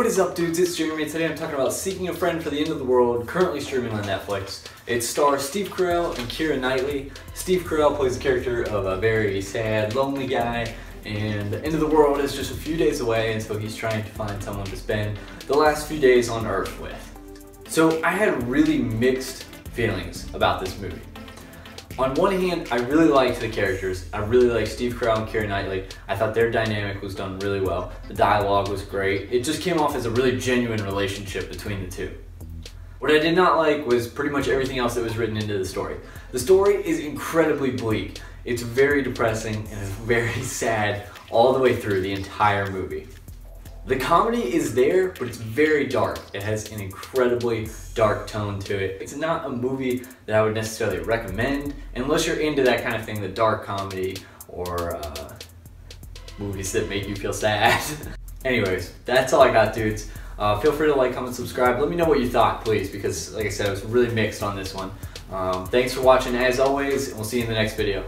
What is up, dudes? It's Jeremy. Today I'm talking about Seeking a Friend for the End of the World, currently streaming on Netflix. It stars Steve Carell and Keira Knightley. Steve Carell plays the character of a very sad, lonely guy, and the end of the world is just a few days away, and so he's trying to find someone to spend the last few days on Earth with. So I had really mixed feelings about this movie. On one hand, I really liked the characters. I really liked Steve Carell and Keira Knightley. I thought their dynamic was done really well. The dialogue was great. It just came off as a really genuine relationship between the two. What I did not like was pretty much everything else that was written into the story. The story is incredibly bleak. It's very depressing and it's very sad all the way through the entire movie. The comedy is there, but it's very dark. It has an incredibly dark tone to it. It's not a movie that I would necessarily recommend unless you're into that kind of thing, the dark comedy or movies that make you feel sad. Anyways, that's all I got, dudes. Feel free to like, comment, subscribe. Let me know what you thought, please, because like I said, I was really mixed on this one. Thanks for watching as always, and we'll see you in the next video.